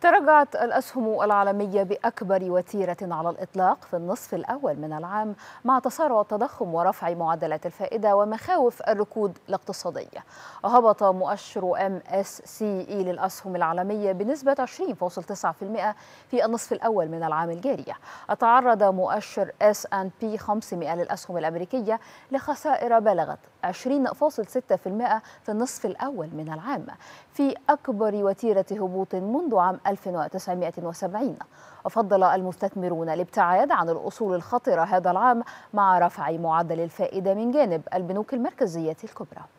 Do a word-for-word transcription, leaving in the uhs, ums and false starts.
تراجعت الأسهم العالمية بأكبر وتيرة على الإطلاق في النصف الأول من العام مع تسارع التضخم ورفع معدلات الفائدة ومخاوف الركود الاقتصادية. هبط مؤشر إم إس سي آي للأسهم العالمية بنسبة عشرين فاصلة تسعة بالمئة في النصف الأول من العام الجاري. تعرض مؤشر إس آند بي خمسمئة للأسهم الأمريكية لخسائر بلغت عشرين فاصلة ستة بالمئة في النصف الأول من العام في أكبر وتيرة هبوط منذ عام ألف وتسعمئة وسبعين. وفضل المستثمرون الابتعاد عن الأصول الخطرة هذا العام مع رفع معدل الفائدة من جانب البنوك المركزية الكبرى.